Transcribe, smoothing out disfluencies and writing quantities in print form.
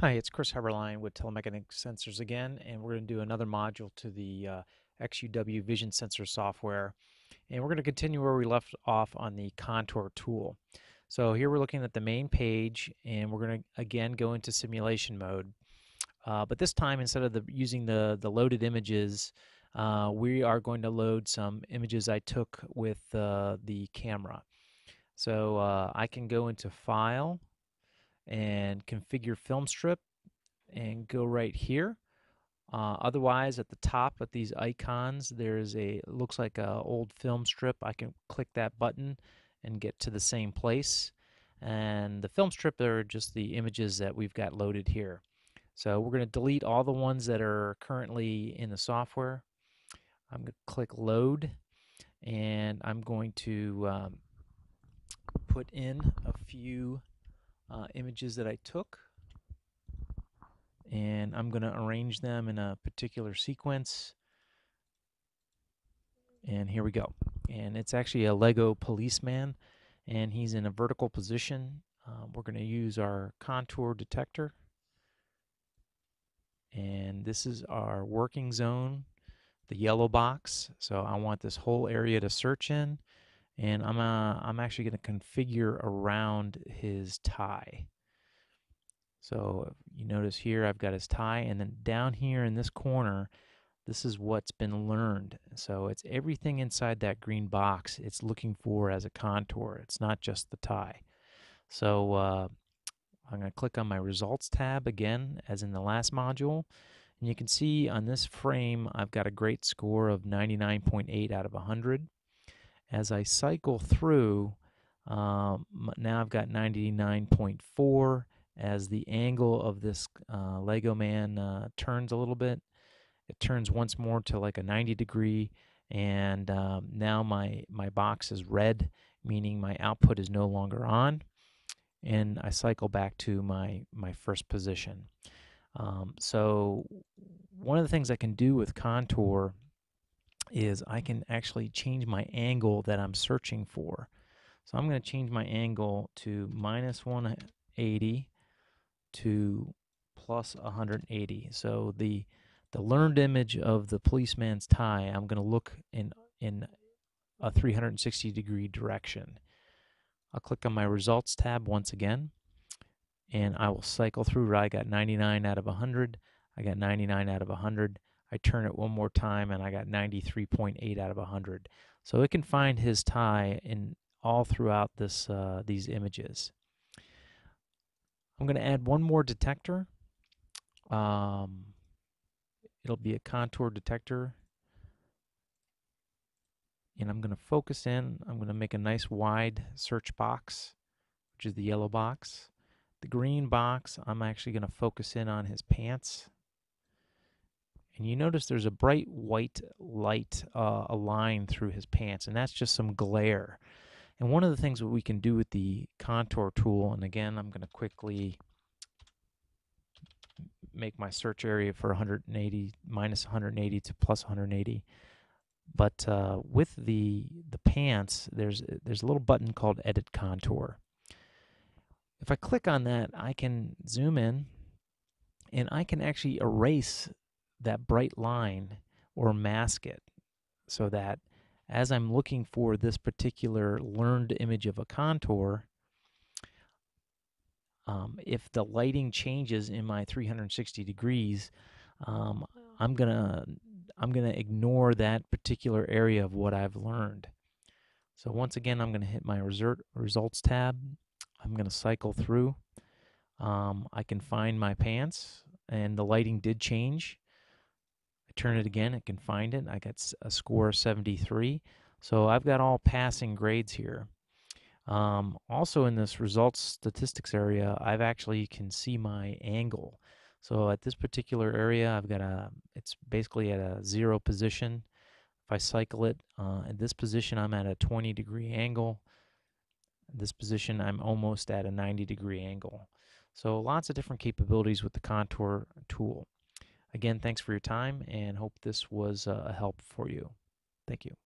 Hi, it's Chris Heberlein with Telemecanique Sensors again, and we're going to do another module to the XUW vision sensor software, and we're going to continue where we left off on the contour tool. So here we're looking at the main page, and we're going to again go into simulation mode, but this time instead of using the loaded images, we are going to load some images I took with the camera. So I can go into File and configure film strip and go right here. Otherwise, at the top of these icons, there's looks like a old film strip. I can click that button and get to the same place. And the film strip are just the images that we've got loaded here. So we're going to delete all the ones that are currently in the software. I'm going to click load, and I'm going to put in a few images that I took, and I'm going to arrange them in a particular sequence. And here we go. And it's actually a Lego policeman, and he's in a vertical position. We're going to use our contour detector, and this is our working zone, the yellow box. So I want this whole area to search in. And I'm actually going to configure around his tie. So you notice here I've got his tie, and then down here in this corner, this is what's been learned. So it's everything inside that green box it's looking for as a contour. It's not just the tie. So I'm going to click on my Results tab again, as in the last module. And you can see on this frame, I've got a great score of 99.8 out of 100. As I cycle through, now I've got 99.4 as the angle of this Lego man turns a little bit. It turns once more to like a 90 degree, and now my box is red, meaning my output is no longer on, and I cycle back to my first position. So one of the things I can do with contour is I can actually change my angle that I'm searching for. So I'm going to change my angle to -180 to +180. So the learned image of the policeman's tie, I'm going to look in a 360 degree direction. I'll click on my Results tab once again, and I will cycle through. I got 99 out of 100. I got 99 out of 100. I turn it one more time, and I got 93.8 out of 100. So it can find his tie in all throughout this these images. I'm going to add one more detector. It'll be a contour detector, and I'm going to focus in. I'm going to make a nice wide search box, which is the yellow box. The green box, I'm actually going to focus in on his pants. And you notice there's a bright white light, a line through his pants, and that's just some glare. And one of the things that we can do with the contour tool, and again, I'm going to quickly make my search area for 180, -180 to +180. But with the pants, there's a little button called Edit Contour. If I click on that, I can zoom in, and I can actually erase that bright line or mask it, so that as I'm looking for this particular learned image of a contour, if the lighting changes in my 360 degrees, I'm gonna ignore that particular area of what I've learned. So once again, I'm gonna hit my Results tab. I'm gonna cycle through. I can find my pants, and the lighting did change. Turn it again, it can find it. I got a score of 73, so I've got all passing grades here. Also in this results statistics area, I've actually can see my angle. So at this particular area, I've got it's basically at a 0 position. If I cycle it, at this position I'm at a 20 degree angle. At this position I'm almost at a 90 degree angle. So lots of different capabilities with the contour tool. Again, thanks for your time, and hope this was a help for you. Thank you.